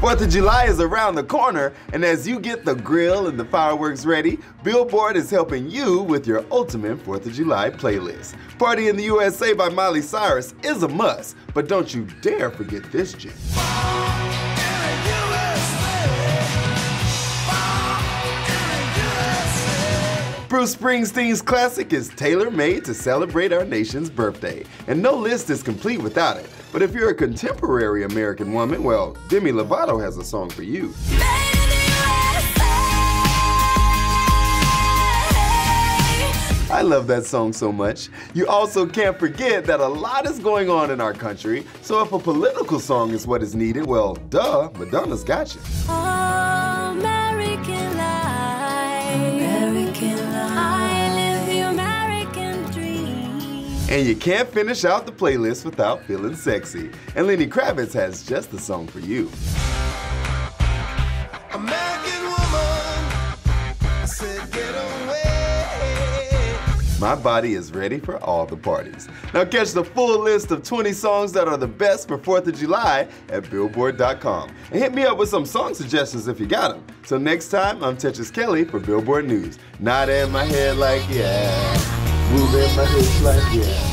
4th of July is around the corner, and as you get the grill and the fireworks ready, Billboard is helping you with your ultimate 4th of July playlist. Party in the USA by Miley Cyrus is a must, but don't you dare forget this gem. Bruce Springsteen's classic is tailor-made to celebrate our nation's birthday, and no list is complete without it. But if you're a contemporary American woman, well, Demi Lovato has a song for you. I love that song so much. You also can't forget that a lot is going on in our country, so if a political song is what is needed, well, duh, Madonna's got you. And you can't finish out the playlist without feeling sexy. And Lenny Kravitz has just the song for you. American woman, I said get away. My body is ready for all the parties. Now catch the full list of 20 songs that are the best for 4th of July at Billboard.com. And hit me up with some song suggestions if you got them. Till next time, I'm Tetris Kelly for Billboard News. Nod in my head like yeah. Move in my hips like yeah.